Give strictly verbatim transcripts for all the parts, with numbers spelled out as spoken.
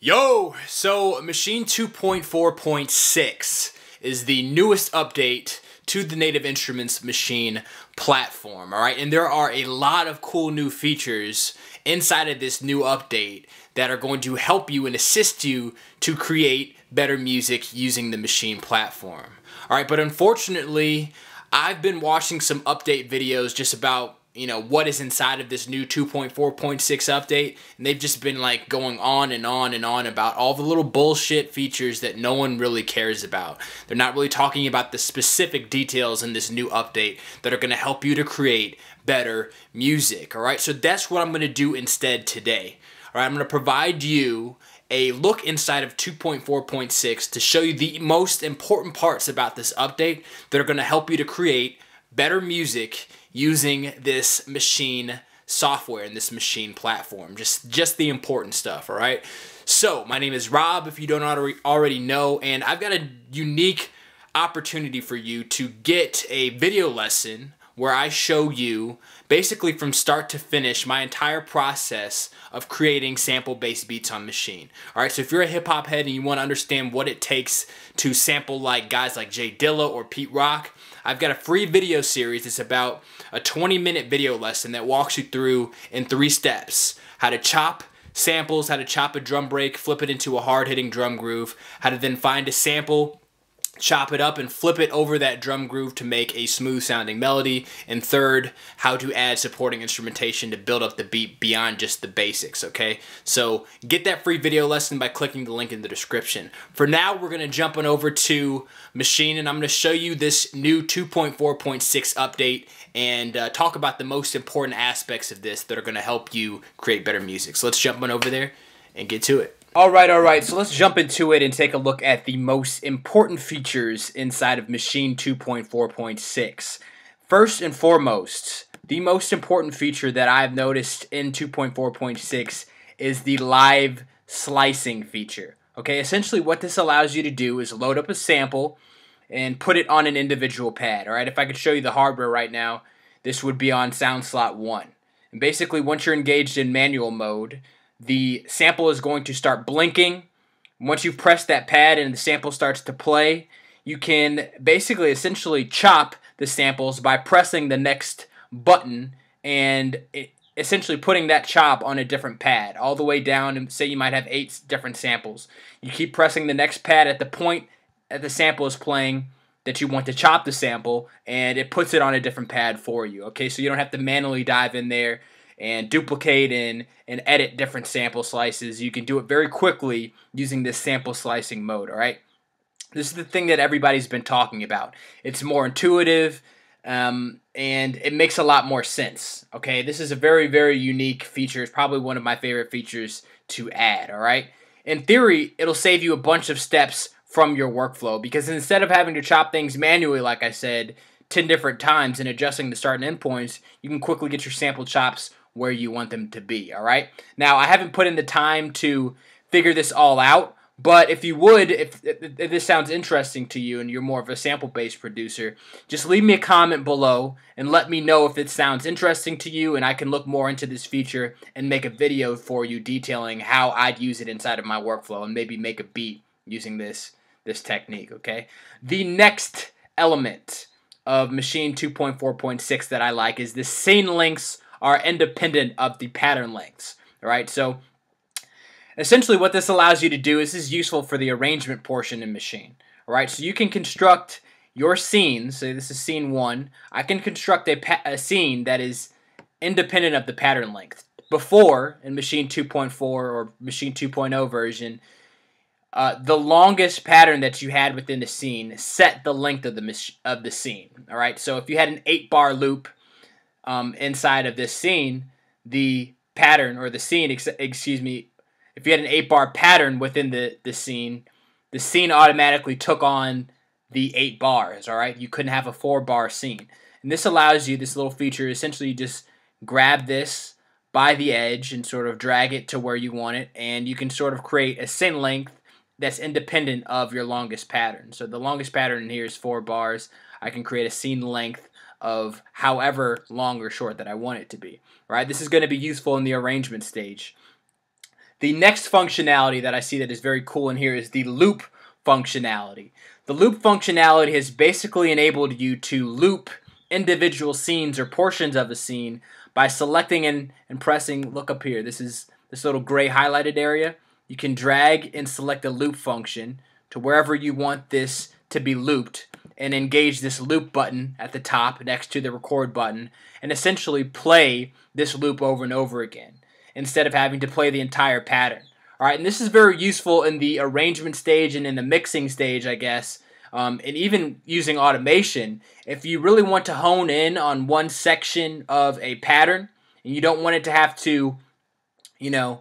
Yo! So, Maschine two point four point six is the newest update to the Native Instruments Maschine platform, alright? And there are a lot of cool new features inside of this new update that are going to help you and assist you to create better music using the Maschine platform. Alright, but unfortunately, I've been watching some update videos just about you know, what is inside of this new two point four point six update, and they've just been like going on and on and on about all the little bullshit features that no one really cares about. They're not really talking about the specific details in this new update that are going to help you to create better music, all right? So that's what I'm going to do instead today, all right? I'm going to provide you a look inside of two point four point six to show you the most important parts about this update that are going to help you to create better music using this Maschine software and this Maschine platform. Just, just the important stuff, all right? So, my name is Rob, if you don't already know, and I've got a unique opportunity for you to get a video lesson where I show you, basically from start to finish, my entire process of creating sample-based beats on Maschine. All right, so if you're a hip-hop head and you wanna understand what it takes to sample like guys like J Dilla or Pete Rock, I've got a free video series. It's about a twenty minute video lesson that walks you through in three steps, how to chop samples, how to chop a drum break, flip it into a hard-hitting drum groove, how to then find a sample, chop it up and flip it over that drum groove to make a smooth sounding melody. And third, how to add supporting instrumentation to build up the beat beyond just the basics, okay? So get that free video lesson by clicking the link in the description. For now, we're gonna jump on over to Maschine and I'm gonna show you this new two point four point six update and uh, talk about the most important aspects of this that are gonna help you create better music. So let's jump on over there and get to it. All right, all right, so let's jump into it and take a look at the most important features inside of Maschine two point four point six. First and foremost, the most important feature that I've noticed in two point four point six is the live slicing feature. Okay, essentially what this allows you to do is load up a sample and put it on an individual pad, all right? If I could show you the hardware right now, this would be on sound slot one. And basically, once you're engaged in manual mode, the sample is going to start blinking. Once you press that pad and the sample starts to play, you can basically essentially chop the samples by pressing the next button and essentially putting that chop on a different pad all the way down. And say you might have eight different samples. You keep pressing the next pad at the point that the sample is playing that you want to chop the sample, and it puts it on a different pad for you. Okay, so you don't have to manually dive in there and duplicate and, and edit different sample slices. You can do it very quickly using this sample slicing mode, all right? This is the thing that everybody's been talking about. It's more intuitive, um, and it makes a lot more sense, okay? This is a very, very unique feature. It's probably one of my favorite features to add, all right? In theory, it'll save you a bunch of steps from your workflow because instead of having to chop things manually, like I said, ten different times and adjusting the start and end points, you can quickly get your sample chops where you want them to be, all right? Now, I haven't put in the time to figure this all out, but if you would, if, if, if this sounds interesting to you and you're more of a sample-based producer, just leave me a comment below and let me know if it sounds interesting to you and I can look more into this feature and make a video for you detailing how I'd use it inside of my workflow and maybe make a beat using this, this technique, okay? The next element of Maschine two point four point six that I like is the scene links are independent of the pattern lengths, all right? So essentially what this allows you to do is this is useful for the arrangement portion in Maschine, all right? So you can construct your scenes. So this is scene one. I can construct a, pa a scene that is independent of the pattern length. Before, in Maschine two point four or Maschine two point oh version, uh, the longest pattern that you had within the scene set the length of the, of the scene, all right? So if you had an eight bar loop, Um, inside of this scene, the pattern or the scene, ex excuse me, if you had an eight bar pattern within the, the scene, the scene automatically took on the eight bars, all right? You couldn't have a four bar scene. And this allows you, this little feature, essentially you just grab this by the edge and sort of drag it to where you want it, and you can sort of create a scene length that's independent of your longest pattern. So the longest pattern in here is four bars. I can create a scene length of however long or short that I want it to be, right? This is going to be useful in the arrangement stage. The next functionality that I see that is very cool in here is the loop functionality. The loop functionality has basically enabled you to loop individual scenes or portions of a scene by selecting and, and pressing, look up here, this is this little gray highlighted area. You can drag and select the loop function to wherever you want this to be looped and engage this loop button at the top next to the record button and essentially play this loop over and over again instead of having to play the entire pattern. All right, and this is very useful in the arrangement stage and in the mixing stage, I guess, um, and even using automation. If you really want to hone in on one section of a pattern and you don't want it to have to, you know,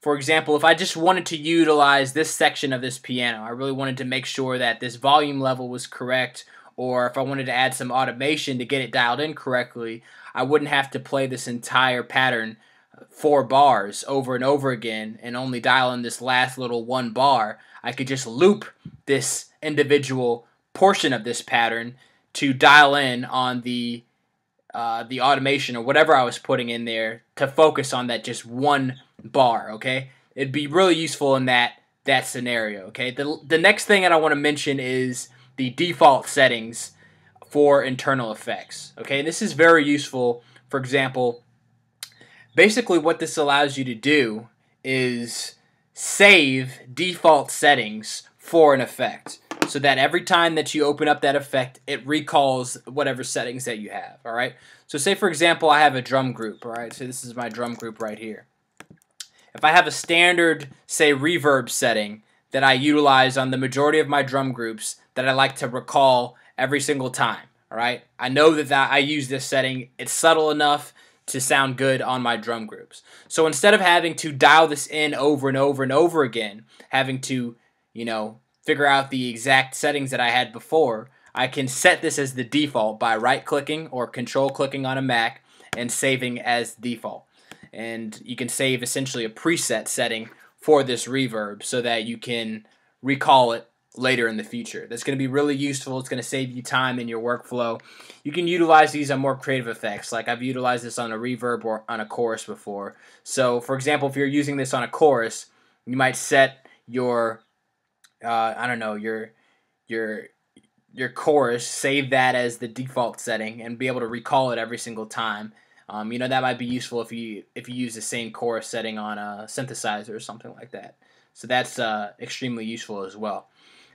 for example, if I just wanted to utilize this section of this piano, I really wanted to make sure that this volume level was correct, or if I wanted to add some automation to get it dialed in correctly, I wouldn't have to play this entire pattern four bars over and over again and only dial in this last little one bar. I could just loop this individual portion of this pattern to dial in on the Uh, the automation or whatever I was putting in there to focus on that just one bar, okay? It'd be really useful in that that scenario, okay? The, the next thing that I want to mention is the default settings for internal effects, okay? And this is very useful. For example, basically what this allows you to do is save default settings for an effect, so that every time that you open up that effect, it recalls whatever settings that you have, all right? So say, for example, I have a drum group, all right? So this is my drum group right here. If I have a standard, say, reverb setting that I utilize on the majority of my drum groups that I like to recall every single time, all right? I know that, that I use this setting. It's subtle enough to sound good on my drum groups. So instead of having to dial this in over and over and over again, having to, you know, figure out the exact settings that I had before, I can set this as the default by right-clicking or control-clicking on a Mac and saving as default. And you can save essentially a preset setting for this reverb so that you can recall it later in the future. That's going to be really useful. It's going to save you time in your workflow. You can utilize these on more creative effects. Like I've utilized this on a reverb or on a chorus before. So, for example, if you're using this on a chorus, you might set your Uh, I don't know, your your your chorus, save that as the default setting and be able to recall it every single time. Um, you know, that might be useful if you if you use the same chorus setting on a synthesizer or something like that. So that's uh, extremely useful as well.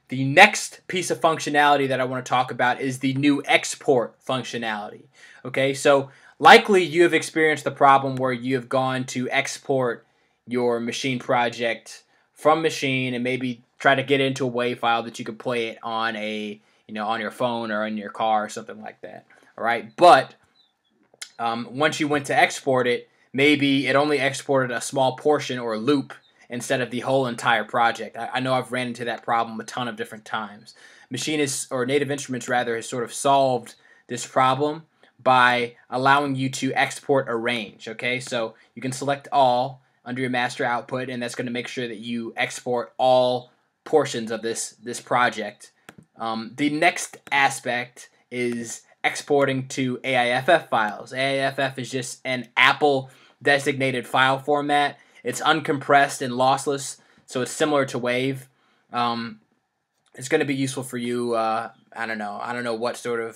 The next piece of functionality that I want to talk about is the new export functionality. Okay, so likely you have experienced the problem where you have gone to export your Maschine project from Maschine and maybe try to get into a WAV file that you could play it on a, you know, on your phone or in your car or something like that. All right, but um, once you went to export it, maybe it only exported a small portion or a loop instead of the whole entire project. I, I know I've ran into that problem a ton of different times. Maschine is, or Native Instruments rather, has sort of solved this problem by allowing you to export a range. Okay, so you can select all under your master output, and that's going to make sure that you export all portions of this this project. Um, the next aspect is exporting to A I F F files. A I F F is just an Apple designated file format. It's uncompressed and lossless, so it's similar to WAV. Um, it's going to be useful for you. Uh, I don't know. I don't know what sort of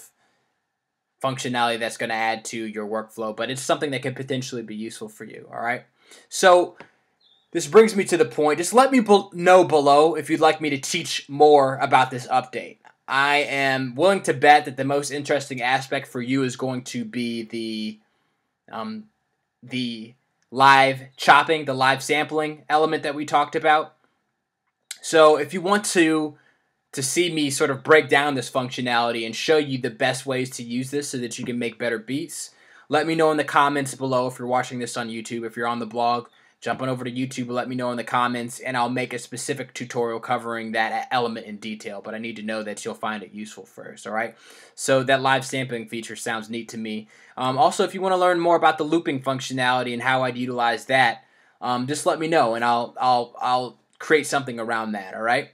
functionality that's going to add to your workflow, but it's something that could potentially be useful for you. All right. So this brings me to the point. Just let me be know below if you'd like me to teach more about this update. I am willing to bet that the most interesting aspect for you is going to be the um, the live chopping, the live sampling element that we talked about. So if you want to to see me sort of break down this functionality and show you the best ways to use this so that you can make better beats, let me know in the comments below if you're watching this on YouTube. If you're on the blog, jump on over to YouTube and let me know in the comments, and I'll make a specific tutorial covering that element in detail, but I need to know that you'll find it useful first, all right? So that live sampling feature sounds neat to me. Um, also, if you want to learn more about the looping functionality and how I'd utilize that, um, just let me know, and I'll, I'll, I'll create something around that, all right?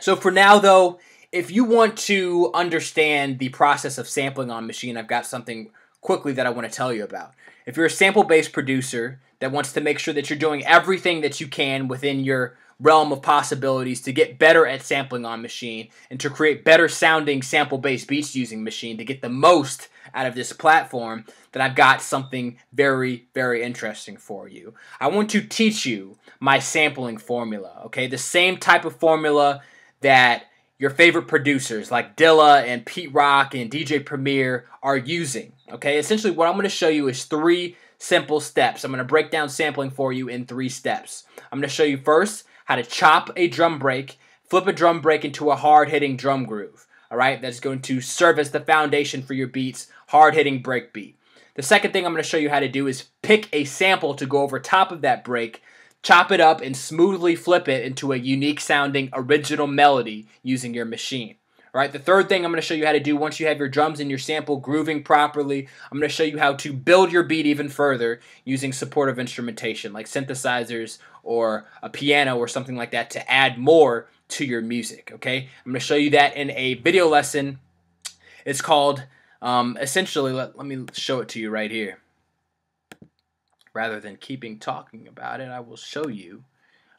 So for now, though, if you want to understand the process of sampling on Maschine, I've got something quickly that I want to tell you about. If you're a sample-based producer that wants to make sure that you're doing everything that you can within your realm of possibilities to get better at sampling on Maschine and to create better sounding sample-based beats using Maschine to get the most out of this platform, then I've got something very, very interesting for you. I want to teach you my sampling formula, okay? The same type of formula that your favorite producers like Dilla and Pete Rock and D J Premier are using, okay? Essentially, what I'm going to show you is three simple steps. I'm going to break down sampling for you in three steps. I'm going to show you first how to chop a drum break, flip a drum break into a hard-hitting drum groove, all right? That's going to serve as the foundation for your beats, hard-hitting break beat. The second thing I'm going to show you how to do is pick a sample to go over top of that break, chop it up, and smoothly flip it into a unique-sounding original melody using your Maschine. All right, the third thing I'm going to show you how to do once you have your drums and your sample grooving properly, I'm going to show you how to build your beat even further using supportive instrumentation like synthesizers or a piano or something like that to add more to your music, okay? I'm going to show you that in a video lesson. It's called, um, essentially, let, let me show it to you right here. Rather than keeping talking about it, I will show you.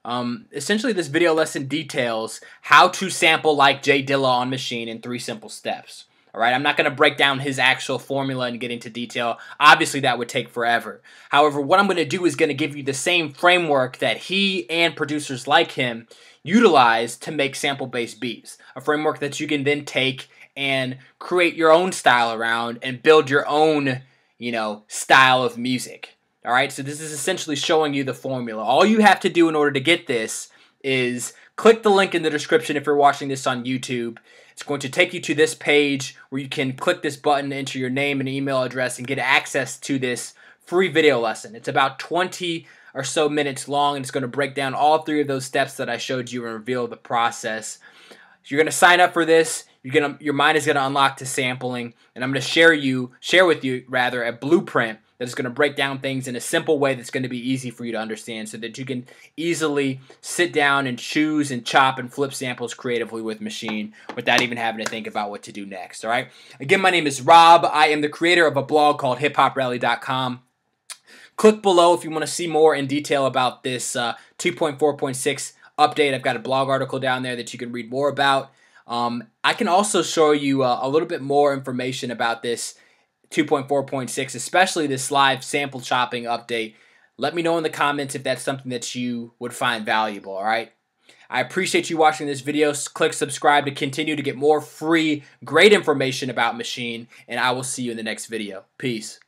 Um, essentially, this video lesson details how to sample like J Dilla on Maschine in three simple steps. All right, I'm not going to break down his actual formula and get into detail. Obviously, that would take forever. However, what I'm going to do is going to give you the same framework that he and producers like him utilize to make sample-based beats, a framework that you can then take and create your own style around and build your own, you know, style of music. All right, so this is essentially showing you the formula. All you have to do in order to get this is click the link in the description if you're watching this on YouTube. It's going to take you to this page where you can click this button, enter your name and email address, and get access to this free video lesson. It's about twenty or so minutes long, and it's going to break down all three of those steps that I showed you and reveal the process. You're going to sign up for this. You're gonna, your mind is going to unlock to sampling, and I'm going to share you, share with you rather, a blueprint that's going to break down things in a simple way that's going to be easy for you to understand so that you can easily sit down and choose and chop and flip samples creatively with Maschine without even having to think about what to do next, all right? Again, my name is Rob. I am the creator of a blog called hip hop rally dot com. Click below if you want to see more in detail about this uh, two point four point six update. I've got a blog article down there that you can read more about. Um, I can also show you uh, a little bit more information about this two point four point six, especially this live sample chopping update. Let me know in the comments if that's something that you would find valuable, all right? I appreciate you watching this video. Click subscribe to continue to get more free, great information about Maschine, and I will see you in the next video. Peace.